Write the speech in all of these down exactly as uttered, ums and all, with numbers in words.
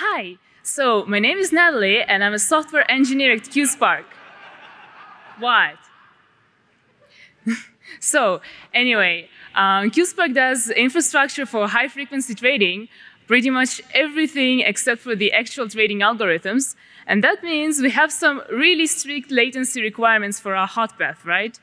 Hi, so my name is Natalie, and I'm a software engineer at QSpark. What? So anyway, um, QSpark does infrastructure for high-frequency trading, pretty much everything except for the actual trading algorithms. And that means we have some really strict latency requirements for our hot path, right?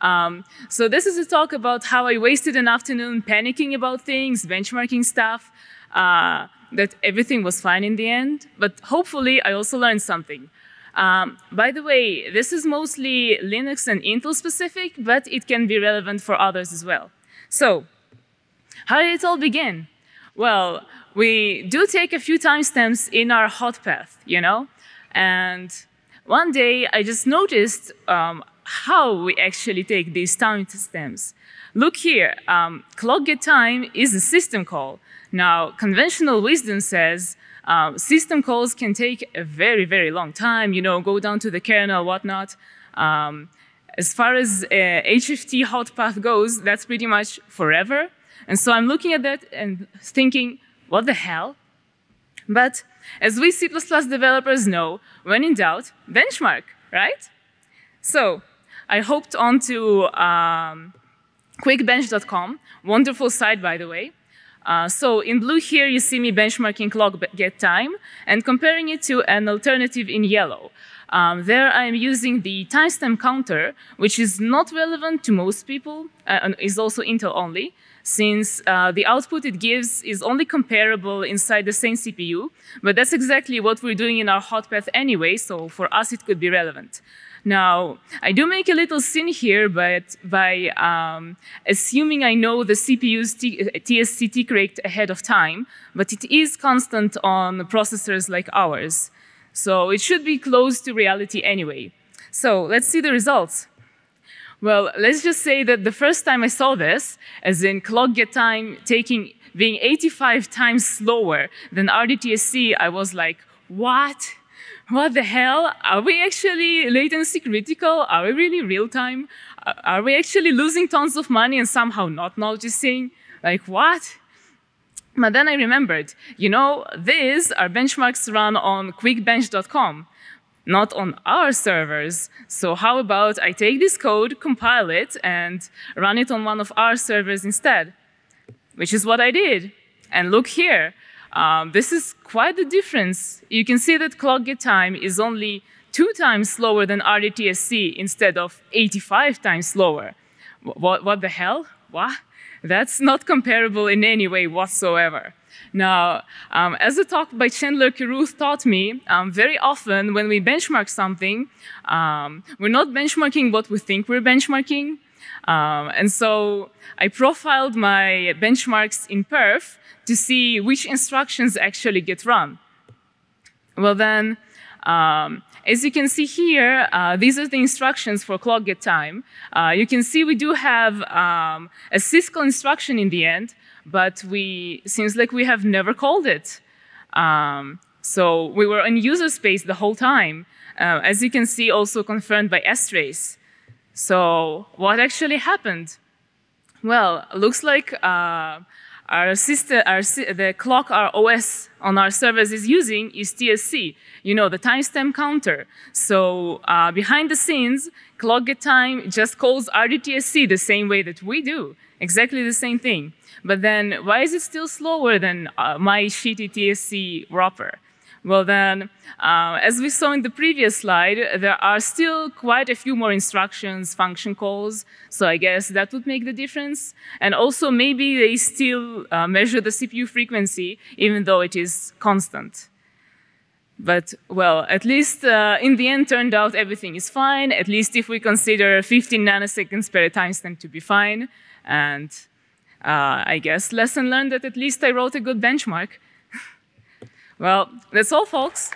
Um, so this is a talk about how I wasted an afternoon panicking about things, benchmarking stuff, uh, that everything was fine in the end. But hopefully, I also learned something. Um, by the way, this is mostly Linux and Intel specific, but it can be relevant for others as well. So how did it all begin? Well, we do take a few timestamps in our hot path, you know? And one day, I just noticed um, how we actually take these timestamps. Look here, um, clock_gettime is a system call. Now, conventional wisdom says um, system calls can take a very, very long time, you know, go down to the kernel, whatnot. Um, as far as uh, H F T hot path goes, that's pretty much forever. And so I'm looking at that and thinking, what the hell? But as we C plus plus developers know, when in doubt, benchmark, right? So I hopped onto um, Quick-Bench dot com, wonderful site, by the way. Uh, so in blue here, you see me benchmarking clock_gettime and comparing it to an alternative in yellow. Um, there, I'm using the timestamp counter, which is not relevant to most people, uh, and is also Intel only, since uh, the output it gives is only comparable inside the same C P U. But that's exactly what we're doing in our hot path anyway, so for us it could be relevant. Now, I do make a little sin here, but by um, assuming I know the C P U's T S C tick rate ahead of time, but it is constant on processors like ours. So it should be close to reality anyway. So let's see the results. Well, let's just say that the first time I saw this, as in clock_gettime taking being eighty-five times slower than R D T S C, I was like, what? What the hell? Are we actually latency critical? Are we really real time? Are we actually losing tons of money and somehow not noticing? Like, what? But then I remembered, you know, these are benchmarks run on Quick Bench dot com, not on our servers. So how about I take this code, compile it, and run it on one of our servers instead? Which is what I did. And look here. Um, this is quite the difference. You can see that clock_gettime is only two times slower than R D T S C instead of eighty-five times slower. What, what the hell? What? That's not comparable in any way whatsoever. Now, um, as a talk by Chandler Carruth taught me, um, very often when we benchmark something, um, we're not benchmarking what we think we're benchmarking. Um, and so I profiled my benchmarks in perf to see which instructions actually get run. Well then, um, as you can see here, uh, these are the instructions for clock_gettime. Uh, you can see we do have um, a syscall instruction in the end, but we seems like we have never called it. Um, so we were in user space the whole time, uh, as you can see also confirmed by strace. So what actually happened? Well, looks like uh, our system, our, the clock our O S on our servers is using is T S C, you know, the timestamp counter. So uh, behind the scenes, clock_gettime just calls R D T S C the same way that we do, exactly the same thing. But then why is it still slower than uh, my shitty T S C wrapper? Well then, uh, as we saw in the previous slide, there are still quite a few more instructions, function calls, so I guess that would make the difference. And also maybe they still uh, measure the C P U frequency, even though it is constant. But well, at least uh, in the end turned out everything is fine, at least if we consider fifteen nanoseconds per timestamp to be fine. And uh, I guess lesson learned that at least I wrote a good benchmark. Well, that's all, folks.